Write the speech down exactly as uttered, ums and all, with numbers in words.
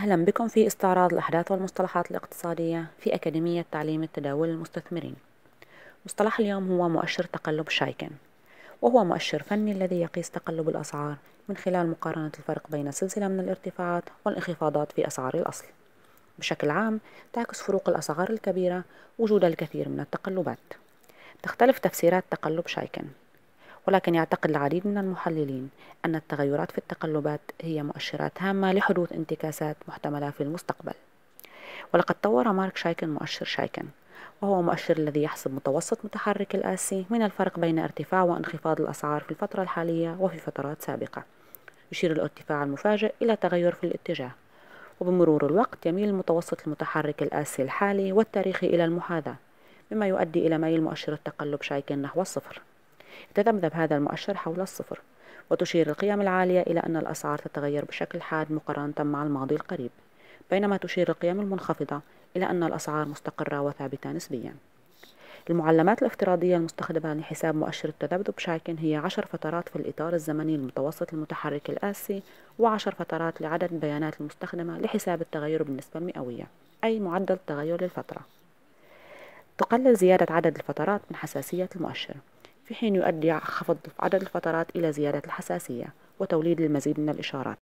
أهلا بكم في استعراض الأحداث والمصطلحات الاقتصادية في أكاديمية تعليم التداول للمستثمرين. مصطلح اليوم هو مؤشر تقلب شايكن، وهو مؤشر فني الذي يقيس تقلب الأسعار من خلال مقارنة الفرق بين سلسلة من الارتفاعات والانخفاضات في أسعار الأصل. بشكل عام تعكس فروق الأسعار الكبيرة وجود الكثير من التقلبات. تختلف تفسيرات تقلب شايكن، ولكن يعتقد العديد من المحللين أن التغيرات في التقلبات هي مؤشرات هامة لحدوث انتكاسات محتملة في المستقبل. ولقد طور مارك شايكن مؤشر شايكن، وهو مؤشر الذي يحسب متوسط متحرك الآسي من الفرق بين ارتفاع وانخفاض الأسعار في الفترة الحالية وفي فترات سابقة. يشير الارتفاع المفاجئ إلى تغير في الاتجاه، وبمرور الوقت يميل المتوسط المتحرك الآسي الحالي والتاريخي إلى المحاذاة، مما يؤدي إلى ميل مؤشر التقلب شايكن نحو الصفر. يتذبذب هذا المؤشر حول الصفر، وتشير القيم العالية إلى أن الأسعار تتغير بشكل حاد مقارنة مع الماضي القريب، بينما تشير القيم المنخفضة إلى أن الأسعار مستقرة وثابتة نسبيا. المعلمات الافتراضية المستخدمة لحساب مؤشر التذبذب شايكن هي عشر فترات في الإطار الزمني المتوسط المتحرك الآسي، وعشر فترات لعدد البيانات المستخدمة لحساب التغير بالنسبة المئوية، أي معدل التغير للفترة. تقلل زيادة عدد الفترات من حساسية المؤشر، في حين يؤدي خفض عدد الفترات إلى زيادة الحساسية وتوليد المزيد من الإشارات.